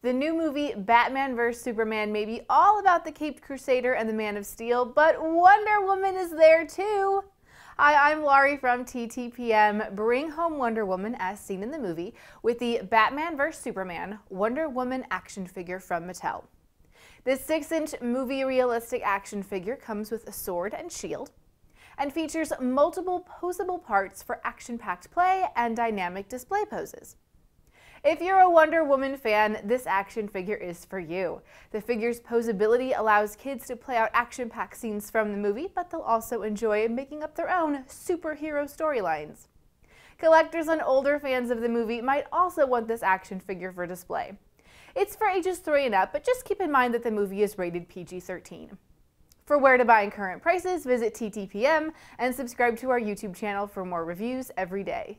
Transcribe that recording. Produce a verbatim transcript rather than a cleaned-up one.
The new movie Batman v Superman may be all about the Caped Crusader and the Man of Steel, but Wonder Woman is there too! Hi, I'm Laurie from T T P M. Bring home Wonder Woman as seen in the movie with the Batman v Superman Wonder Woman action figure from Mattel. This six inch movie realistic action figure comes with a sword and shield and features multiple posable parts for action-packed play and dynamic display poses. If you're a Wonder Woman fan, this action figure is for you. The figure's posability allows kids to play out action-packed scenes from the movie, but they'll also enjoy making up their own superhero storylines. Collectors and older fans of the movie might also want this action figure for display. It's for ages three and up, but just keep in mind that the movie is rated P G thirteen. For where to buy and current prices, visit T T P M and subscribe to our YouTube channel for more reviews every day.